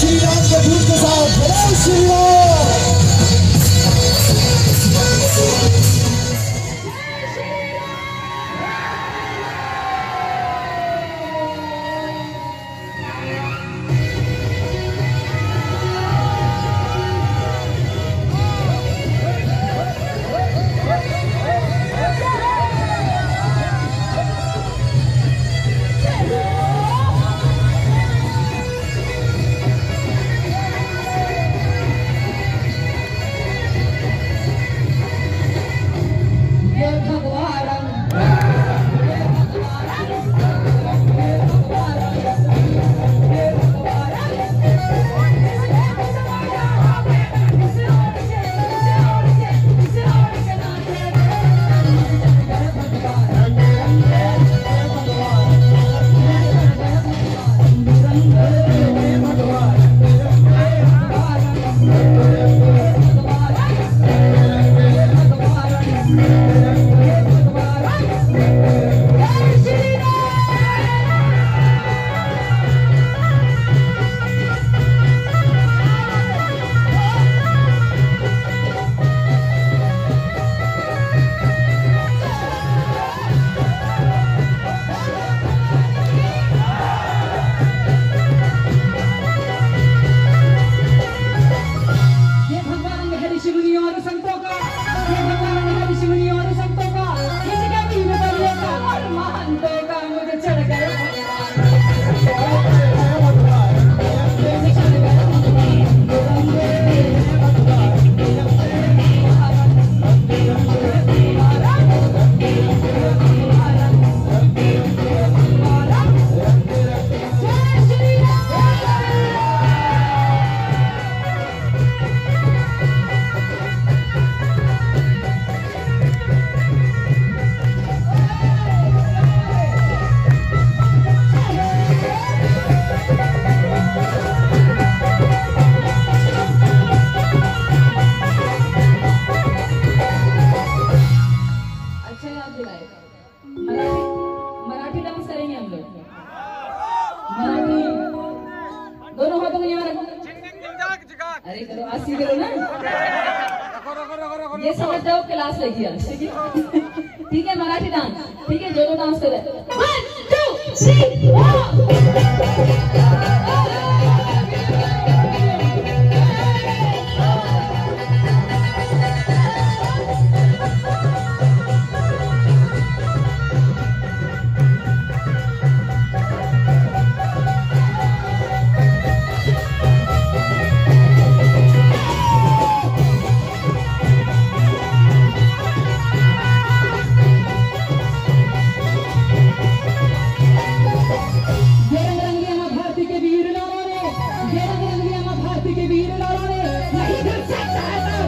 vielen Dank, ihr tut es auch. Brasilien!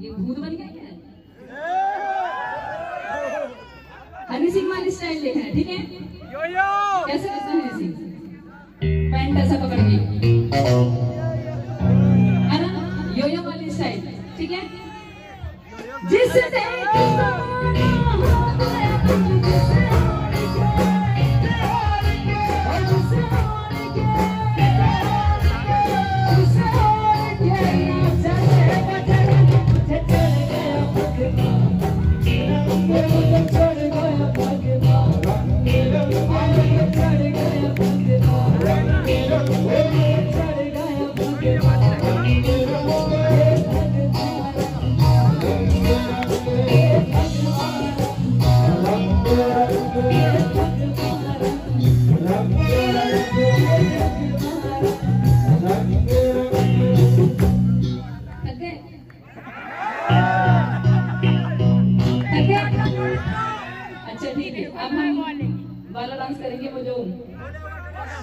ये भूत बन गए क्या? हनी सिंह वाली स्टाइल लेना है, ठीक है? कैसे करते हैं ऐसे? पैंट ऐसा पकड़ के, है ना? योयो वाली स्टाइल, ठीक है?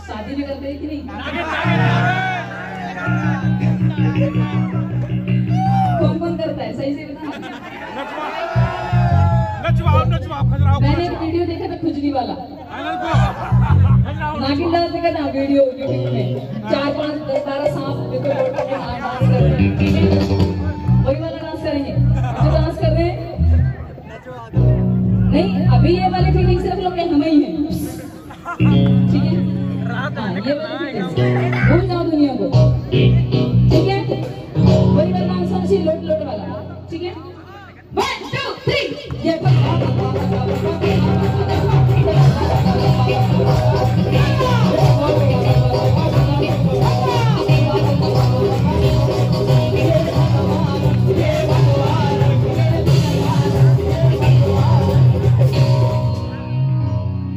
शादी में करते हैं कि नहीं? कौन कौन करता है? सही से बताओ। नचवाओ। मैंने एक वीडियो देखा था खुजली वाला, नागिन डांस देखा था वीडियो में, 4 5 10 12 सांप देखो लौटते हैं, डांस कर रहे हैं, वही वाला डांस करेंगे जो डांस कर रहे हैं। नहीं, अभी ये वाले फीलिंग सिर्फ लोग हमें ही है, ठीक है? ये भूल जाओ दुनिया को, ठीक है? वही वाला आंसर सी लोट लोट वाला, ठीक है? 1 2 3 ये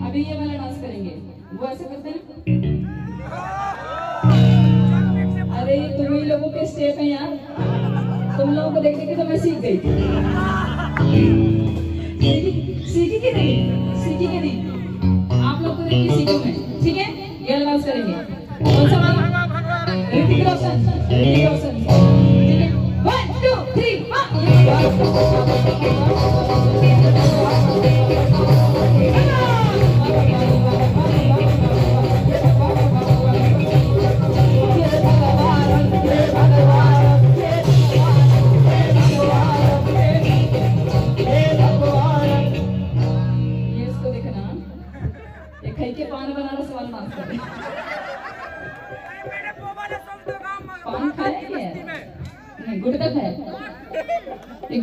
अभी ये वाला डांस करेंगे, वो ऐसे करते हैं। लोगों के स्टेप है यार, तुम लोगों को देख के तो मैं सीख गई। सीखी कि नहीं आप लोग को देख के सीखी मैं, ठीक है? ये डांस करेंगे, कौन सा वाला? ऋतिक रोशन, ठीक है? 1 2 3 4 गुटखा खाए।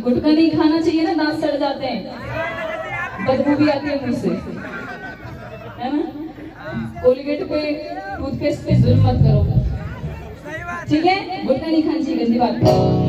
गुटखा नहीं खाना चाहिए ना, दांत सड़ जाते हैं, बदबू भी आती है मुंह से, है ना? कोलगेट पे, टूथपेस्ट पे जुल्म मत करो, ठीक है? गुटखा नहीं खाना चाहिए, गंदी बात।